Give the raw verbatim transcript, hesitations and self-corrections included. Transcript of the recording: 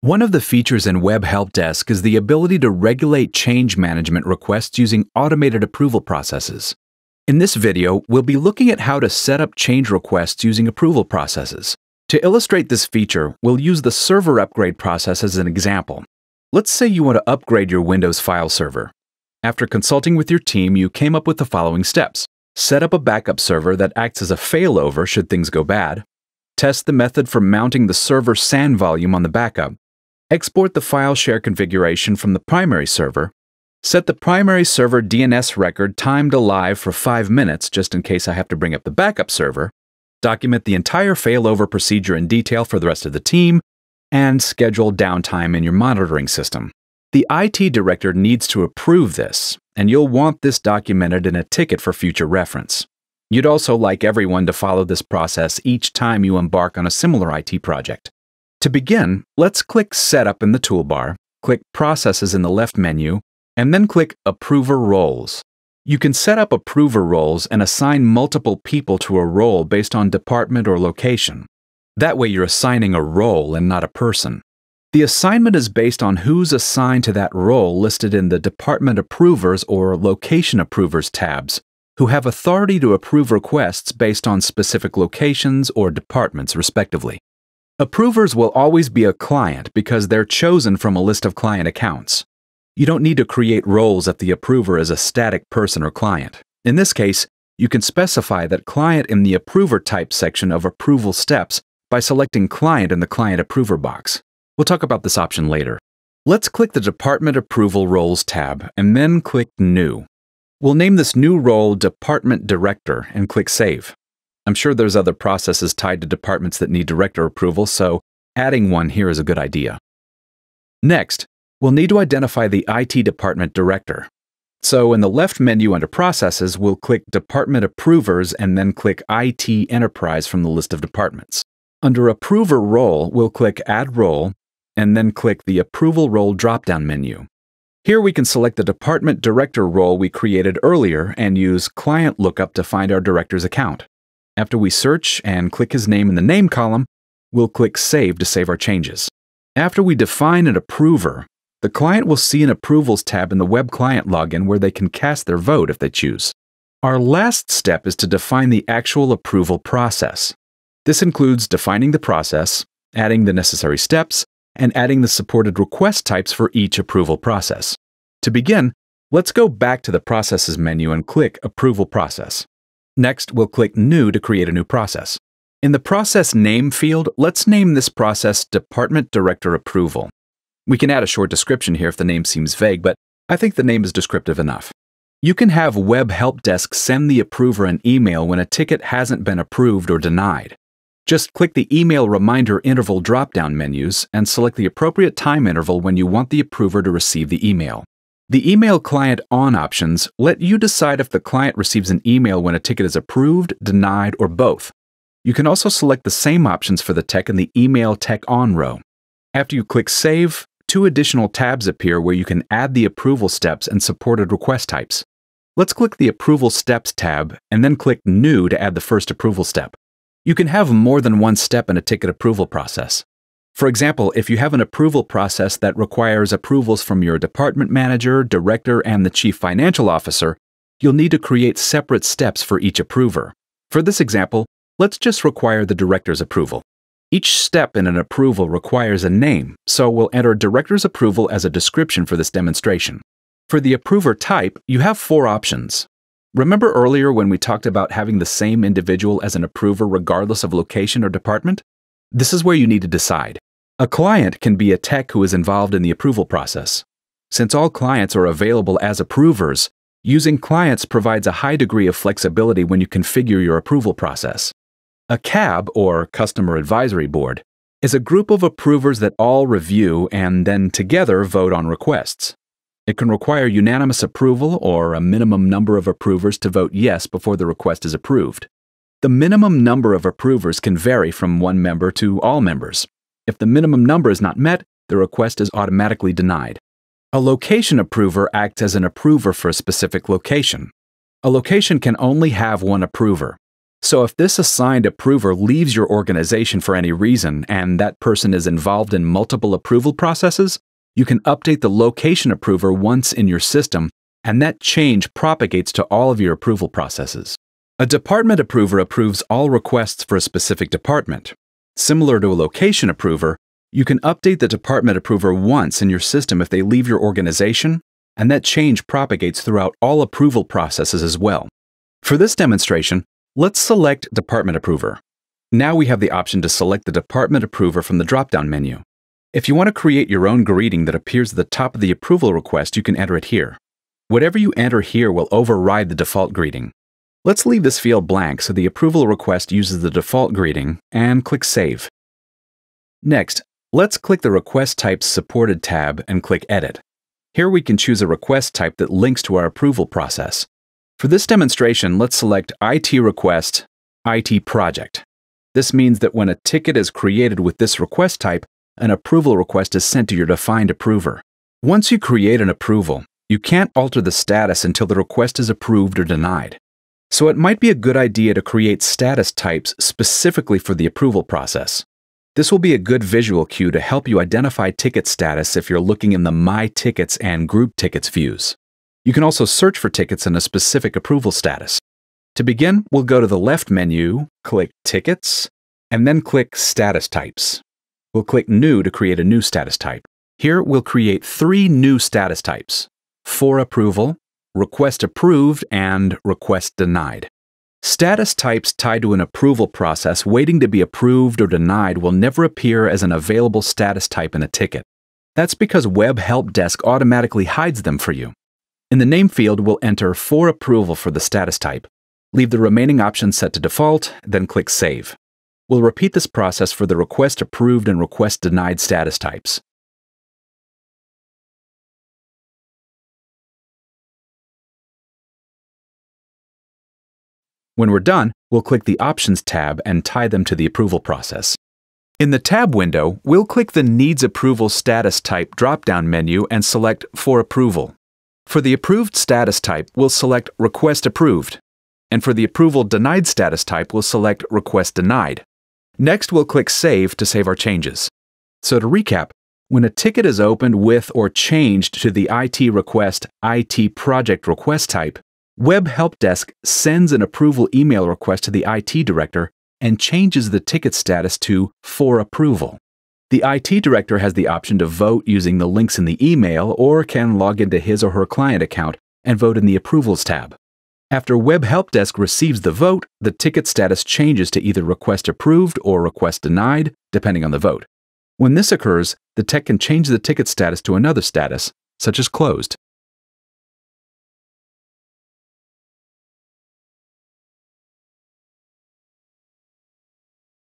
One of the features in Web Help Desk is the ability to regulate change management requests using automated approval processes. In this video, we'll be looking at how to set up change requests using approval processes. To illustrate this feature, we'll use the server upgrade process as an example. Let's say you want to upgrade your Windows file server. After consulting with your team, you came up with the following steps. Set up a backup server that acts as a failover should things go bad. Test the method for mounting the server S A N volume on the backup. Export the file share configuration from the primary server. Set the primary server D N S record timed to live for five minutes just in case I have to bring up the backup server. Document the entire failover procedure in detail for the rest of the team, and schedule downtime in your monitoring system. The I T director needs to approve this, and you'll want this documented in a ticket for future reference. You'd also like everyone to follow this process each time you embark on a similar I T project. To begin, let's click Setup in the toolbar, click Processes in the left menu, and then click Approver Roles. You can set up approver roles and assign multiple people to a role based on department or location. That way you're assigning a role and not a person. The assignment is based on who's assigned to that role listed in the Department Approvers or Location Approvers tabs, who have authority to approve requests based on specific locations or departments, respectively. Approvers will always be a client because they're chosen from a list of client accounts. You don't need to create roles if the approver is a static person or client. In this case, you can specify that client in the Approver Type section of Approval Steps by selecting Client in the Client Approver box. We'll talk about this option later. Let's click the Department Approval Roles tab and then click New. We'll name this new role Department Director and click Save. I'm sure there's other processes tied to departments that need director approval, so adding one here is a good idea. Next, we'll need to identify the I T department director. So in the left menu under Processes, we'll click Department Approvers and then click I T Enterprise from the list of departments. Under Approver Role, we'll click Add Role and then click the Approval Role drop-down menu. Here we can select the department director role we created earlier and use Client Lookup to find our director's account. After we search and click his name in the name column, we'll click Save to save our changes. After we define an approver, the client will see an Approvals tab in the Web Client login where they can cast their vote if they choose. Our last step is to define the actual approval process. This includes defining the process, adding the necessary steps, and adding the supported request types for each approval process. To begin, let's go back to the Processes menu and click Approval Process. Next, we'll click New to create a new process. In the Process Name field, let's name this process Department Director Approval. We can add a short description here if the name seems vague, but I think the name is descriptive enough. You can have Web Help Desk send the approver an email when a ticket hasn't been approved or denied. Just click the Email Reminder Interval drop-down menus and select the appropriate time interval when you want the approver to receive the email. The Email Client On options let you decide if the client receives an email when a ticket is approved, denied, or both. You can also select the same options for the tech in the Email Tech On row. After you click Save, two additional tabs appear where you can add the approval steps and supported request types. Let's click the Approval Steps tab and then click New to add the first approval step. You can have more than one step in a ticket approval process. For example, if you have an approval process that requires approvals from your department manager, director, and the chief financial officer, you'll need to create separate steps for each approver. For this example, let's just require the director's approval. Each step in an approval requires a name, so we'll enter director's approval as a description for this demonstration. For the approver type, you have four options. Remember earlier when we talked about having the same individual as an approver regardless of location or department? This is where you need to decide. A client can be a tech who is involved in the approval process. Since all clients are available as approvers, using clients provides a high degree of flexibility when you configure your approval process. A C A B, or Customer Advisory Board, is a group of approvers that all review and then together vote on requests. It can require unanimous approval or a minimum number of approvers to vote yes before the request is approved. The minimum number of approvers can vary from one member to all members. If the minimum number is not met, the request is automatically denied. A location approver acts as an approver for a specific location. A location can only have one approver. So if this assigned approver leaves your organization for any reason and that person is involved in multiple approval processes, you can update the location approver once in your system, and that change propagates to all of your approval processes. A department approver approves all requests for a specific department. Similar to a location approver, you can update the department approver once in your system if they leave your organization, and that change propagates throughout all approval processes as well. For this demonstration, let's select Department Approver. Now we have the option to select the Department Approver from the drop-down menu. If you want to create your own greeting that appears at the top of the approval request, you can enter it here. Whatever you enter here will override the default greeting. Let's leave this field blank so the approval request uses the default greeting, and click Save. Next, let's click the Request Types Supported tab and click Edit. Here we can choose a request type that links to our approval process. For this demonstration, let's select I T Request, I T Project. This means that when a ticket is created with this request type, an approval request is sent to your defined approver. Once you create an approval, you can't alter the status until the request is approved or denied. So it might be a good idea to create status types specifically for the approval process. This will be a good visual cue to help you identify ticket status if you're looking in the My Tickets and Group Tickets views. You can also search for tickets in a specific approval status. To begin, we'll go to the left menu, click Tickets, and then click Status Types. We'll click New to create a new status type. Here, we'll create three new status types: For Approval, Request Approved, and Request Denied. Status types tied to an approval process waiting to be approved or denied will never appear as an available status type in a ticket. That's because Web Help Desk automatically hides them for you. In the name field, we'll enter For Approval for the status type. Leave the remaining options set to default, then click Save. We'll repeat this process for the Request Approved and Request Denied status types. When we're done, we'll click the Options tab and tie them to the approval process. In the tab window, we'll click the Needs Approval Status Type drop-down menu and select For Approval. For the approved status type, we'll select Request Approved, and for the approval denied status type, we'll select Request Denied. Next, we'll click Save to save our changes. So to recap, when a ticket is opened with or changed to the I T Request, I T Project request type, Web Help Desk sends an approval email request to the I T director and changes the ticket status to For Approval. The I T director has the option to vote using the links in the email or can log into his or her client account and vote in the Approvals tab. After Web Help Desk receives the vote, the ticket status changes to either Request Approved or Request Denied, depending on the vote. When this occurs, the tech can change the ticket status to another status, such as Closed.